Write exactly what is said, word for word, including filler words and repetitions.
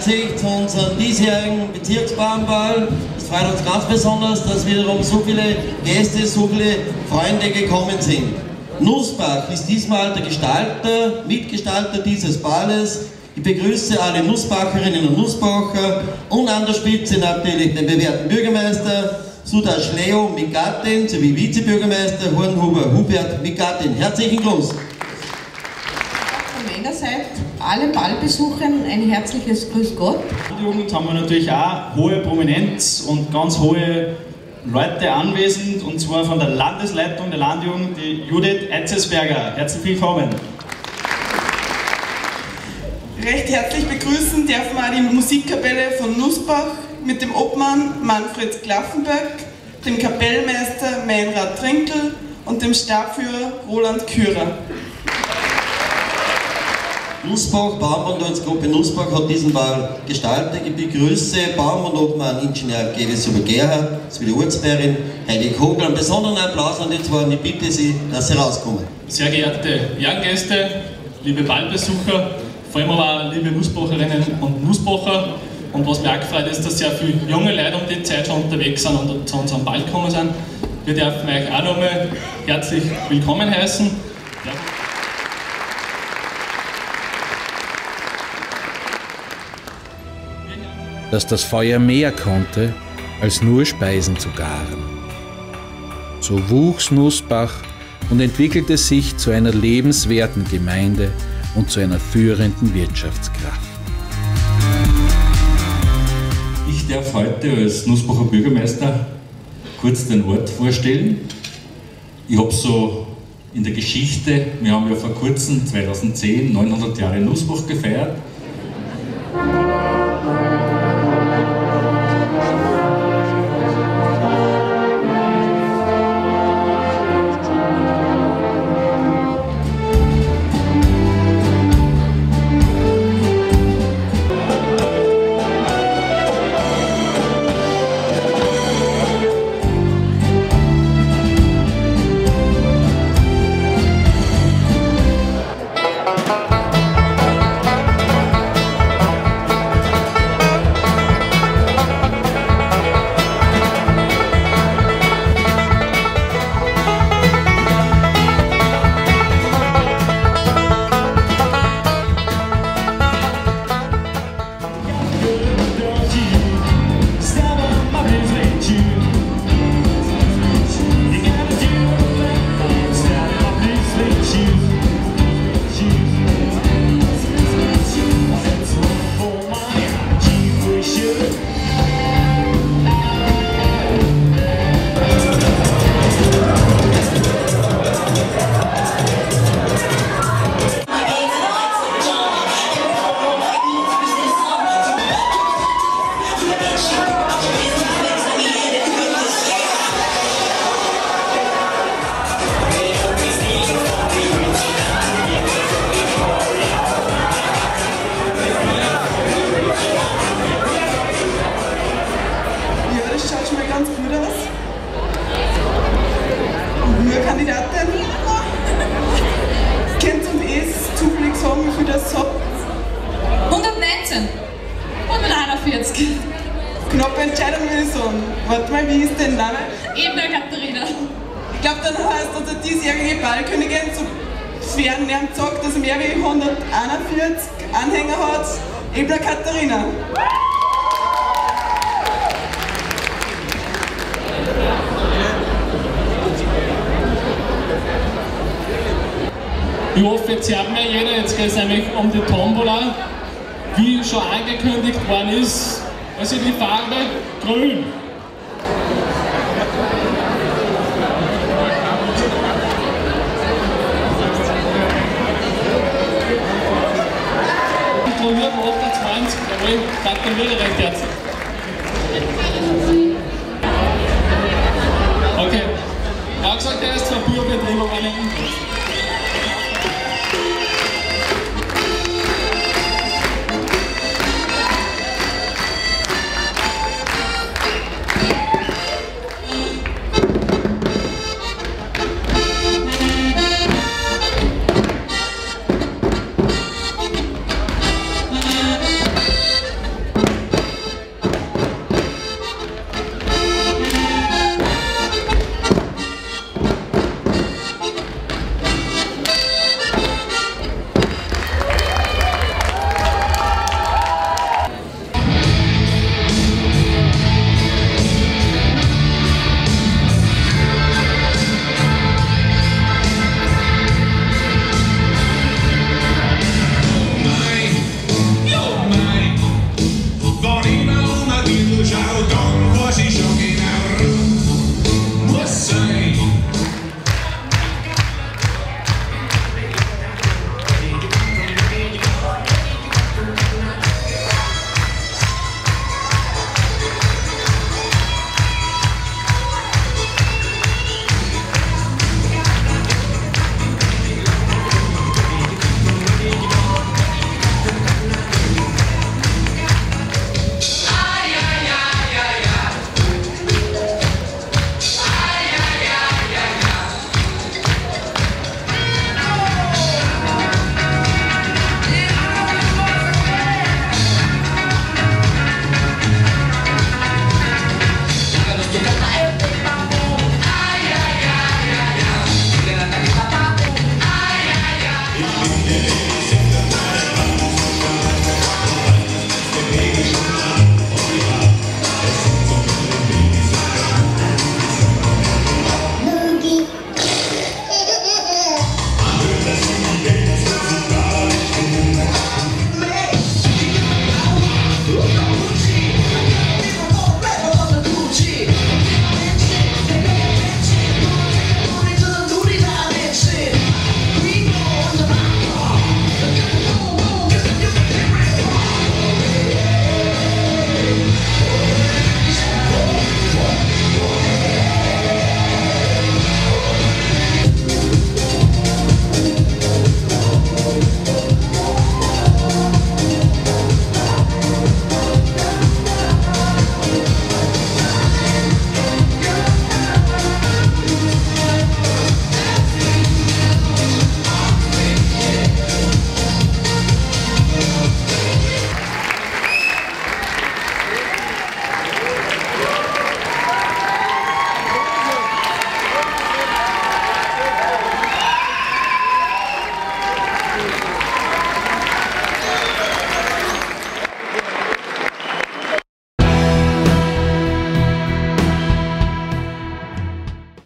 Leipzig zu unserem diesjährigen Bezirksbahnball. Es freut uns ganz besonders, dass wiederum so viele Gäste, so viele Freunde gekommen sind. Nussbach ist diesmal der Gestalter, Mitgestalter dieses Balles. Ich begrüße alle Nussbacherinnen und Nussbacher und an der Spitze natürlich den bewährten Bürgermeister Sudasch Leo Migatin sowie Vizebürgermeister Hornhuber Hubert Migatin. Herzlichen Gruß! Von meiner Seite allen Ballbesuchern ein herzliches Grüß Gott. In der Jugend haben wir natürlich auch hohe Prominenz und ganz hohe Leute anwesend, und zwar von der Landesleitung der Landjugend, die Judith Eitzersberger. Herzlich willkommen! Recht herzlich begrüßen darf man die Musikkapelle von Nussbach mit dem Obmann Manfred Klaffenberg, dem Kapellmeister Meinrad Trinkel und dem Stabführer Roland Kürer. Nussbach, Bauernmannsgruppe Nussbach hat diesen Ball gestaltet. Ich begrüße Bauernmann Obmann Ingenieur Gewesober Gerhard, sowie die Ortsbärin Heidi Kogler. Einen besonderen Applaus an die zwei und ich bitte Sie, dass Sie rauskommen. Sehr geehrte Ehrengäste, liebe Ballbesucher, vor allem aber auch liebe Nussbacherinnen und Nussbacher. Und was mich auch gefreut ist, dass sehr viele junge Leute um die Zeit schon unterwegs sind und zu unserem Ball gekommen sind. Wir dürfen euch auch nochmal herzlich willkommen heißen. Ja. Dass das Feuer mehr konnte, als nur Speisen zu garen. So wuchs Nussbach und entwickelte sich zu einer lebenswerten Gemeinde und zu einer führenden Wirtschaftskraft. Ich darf heute als Nussbacher Bürgermeister kurz den Ort vorstellen. Ich habe so in der Geschichte, wir haben ja vor kurzem zweitausendzehn neunhundert Jahre Nussbach gefeiert. hundertneunzehn, hunderteinundvierzig. Knappe Entscheidung, würde ich sagen. Warte mal, wie ist dein Name? Ebla Katharina. Ich glaube, dann heißt unser diesjährige Ballkönigin zu schweren Namen gesagt, dass sie mehr wie hunderteinundvierzig Anhänger hat. Ebla Katharina. Ich hoffe, jetzt hört mir jeder, jetzt geht es nämlich um die Tombola. Wie schon angekündigt worden ist, also die Farbe grün. Kontrolliert achtundzwanzig, jawohl, gratuliere recht herzlich. Okay, auch gesagt, er ist verbürgt, lieber Kollegen.